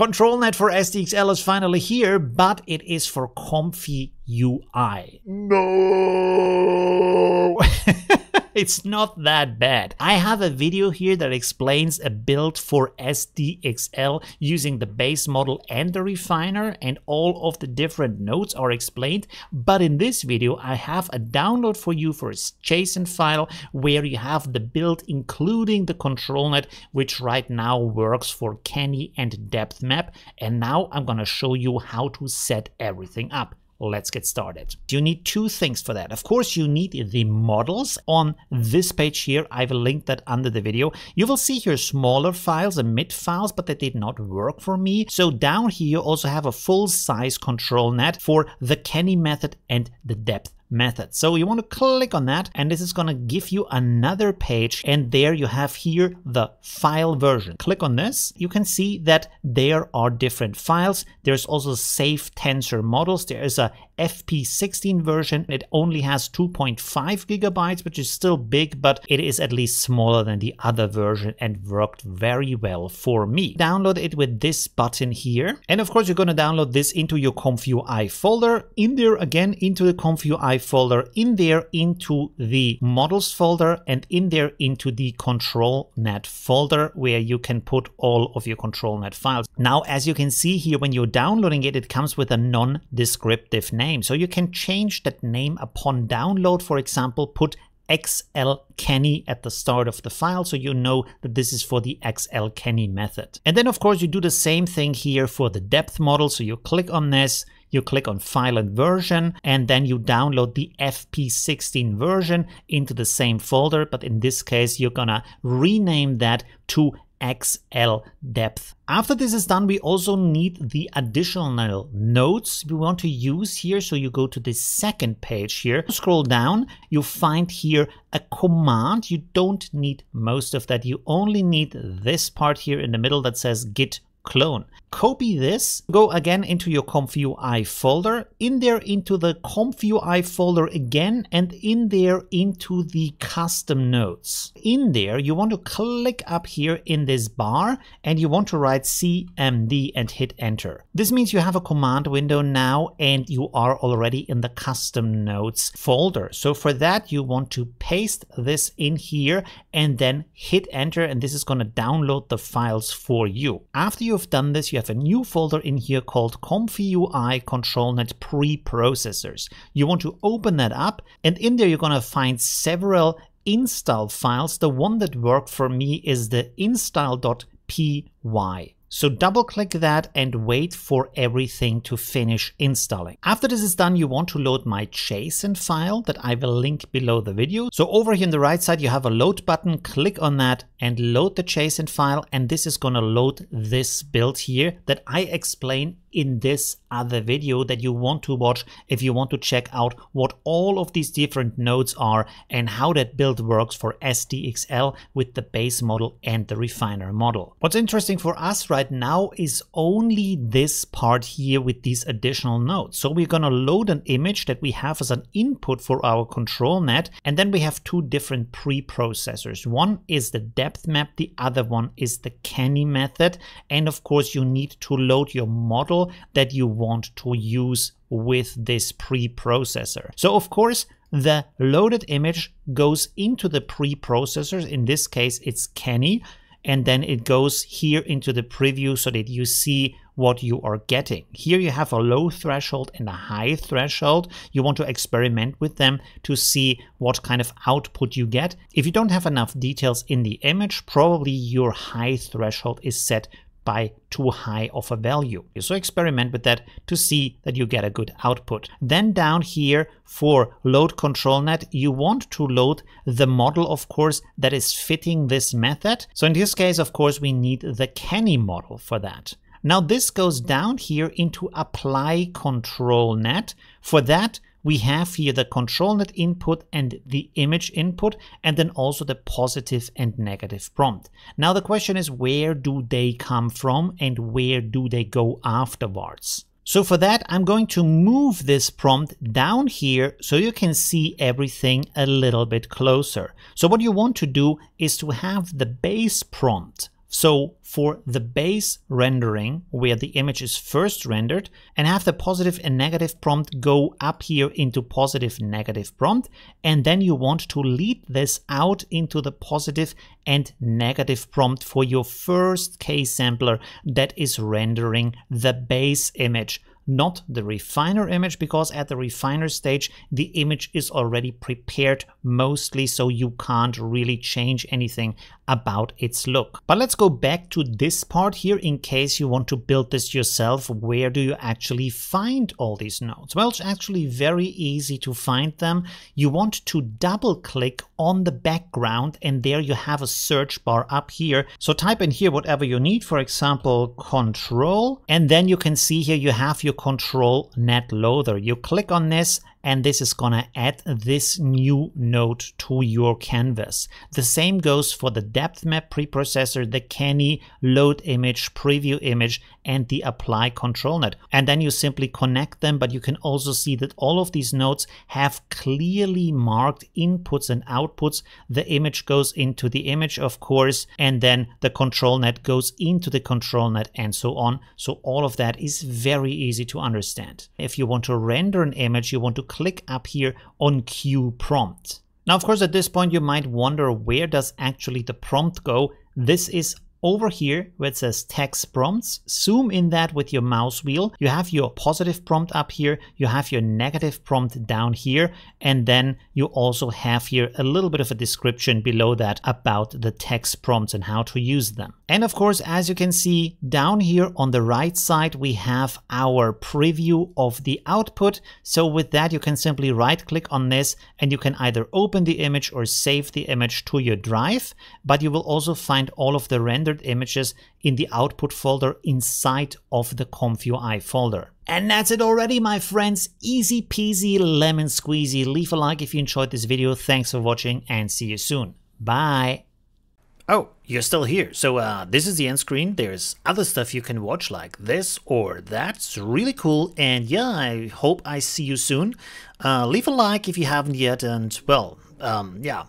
ControlNet for SDXL is finally here, but it is for ComfyUI. No! It's not that bad. I have a video here that explains a build for SDXL using the base model and the refiner, and all of the different nodes are explained. But in this video, I have a download for you for a JSON file where you have the build including the ControlNet, which right now works for Canny and depth map. And now I'm gonna show you how to set everything up. Let's get started. You need two things for that. Of course, you need the models on this page here. I will link that under the video. You will see here smaller files and mid files, but they did not work for me. So down here, you also have a full size control net for the Canny method and the depth method. So you want to click on that, and this is going to give you another page, and there you have here the file version. Click on this. You can see that there are different files. There's also safe tensor models. There is a FP16 version. It only has 2.5 GB, which is still big, but it is at least smaller than the other version and worked very well for me. Download it with this button here. And of course, you're going to download this into your ComfyUI folder. In there again, into the ComfyUI folder, in there into the models folder, and in there into the ControlNet folder, where you can put all of your ControlNet files. Now, as you can see here, when you're downloading it, it comes with a non-descriptive name. So you can change that name upon download. For example, put XL Canny at the start of the file, so you know that this is for the XL Canny method. And then of course you do the same thing here for the depth model. So you click on this, you click on file and version, and then you download the FP16 version into the same folder, but in this case you're gonna rename that to XL depth. After this is done, we also need the additional nodes we want to use here. So you go to the second page here, scroll down, you find here a command. You don't need most of that. You only need this part here in the middle that says git clone. Copy this, go again into your ComfyUI folder, in there into the ComfyUI folder again, and in there into the custom nodes. In there, you want to click up here in this bar, and you want to write CMD and hit enter. This means you have a command window now, and you are already in the custom nodes folder. So for that, you want to paste this in here and then hit enter, and this is going to download the files for you. After you've done this, you have a new folder in here called ComfyUI ControlNet Preprocessors. You want to open that up, and in there you're going to find several install files. The one that worked for me is the install.py. So double click that and wait for everything to finish installing. After this is done, you want to load my JSON file that I will link below the video. So over here on the right side, you have a load button, click on that and load the JSON file. And this is gonna load this build here that I explain in this other video that you want to watch if you want to check out what all of these different nodes are and how that build works for SDXL with the base model and the refiner model. What's interesting for us right now is only this part here with these additional nodes. So we're gonna load an image that we have as an input for our control net, and then we have two different preprocessors. One is the depth map, the other one is the Canny method, and of course you need to load your model that you want to use with this preprocessor. So of course, the loaded image goes into the preprocessors. In this case, it's Canny, and then it goes here into the preview so that you see what you are getting. Here you have a low threshold and a high threshold. You want to experiment with them to see what kind of output you get. If you don't have enough details in the image, probably your high threshold is set by too high of a value. So experiment with that to see that you get a good output. Then down here for load ControlNet, you want to load the model, of course, that is fitting this method. So in this case, of course, we need the Canny model for that. Now this goes down here into apply ControlNet. For that, we have here the ControlNet input and the image input, and then also the positive and negative prompt. Now the question is, where do they come from and where do they go afterwards? So for that, I'm going to move this prompt down here so you can see everything a little bit closer. So what you want to do is to have the base prompt So for the base rendering, where the image is first rendered, and have the positive and negative prompt go up here into positive negative prompt, and then you want to lead this out into the positive and negative prompt for your first K-sampler that is rendering the base image, not the refiner image, because at the refiner stage, the image is already prepared mostly, so you can't really change anything about its look. But let's go back to this part here in case you want to build this yourself. Where do you actually find all these nodes? Well, it's actually very easy to find them. You want to double click on the background, and there you have a search bar up here. So type in here whatever you need, for example, control, and then you can see here you have your ControlNET loader. You click on this, and this is gonna add this new node to your canvas. The same goes for the depth map preprocessor, the Canny, load image, preview image, and the apply ControlNet. And then you simply connect them, but you can also see that all of these nodes have clearly marked inputs and outputs. The image goes into the image, of course, and then the ControlNet goes into the ControlNet and so on. So all of that is very easy to understand. If you want to render an image, you want to click up here on Q prompt. Now, of course, at this point, you might wonder, where does actually the prompt go? This is over here where it says text prompts. Zoom in that with your mouse wheel. You have your positive prompt up here, you have your negative prompt down here, and then you also have here a little bit of a description below that about the text prompts and how to use them. And of course, as you can see down here on the right side, we have our preview of the output. So with that, you can simply right click on this, and you can either open the image or save the image to your drive, but you will also find all of the render images in the output folder inside of the ComfyUI folder. And that's it already, my friends. Easy peasy, lemon squeezy. Leave a like if you enjoyed this video. Thanks for watching, and see you soon. Bye. Oh, you're still here. So this is the end screen. There's other stuff you can watch like this or that's really cool. And yeah, I hope I see you soon. Leave a like if you haven't yet, and well, yeah.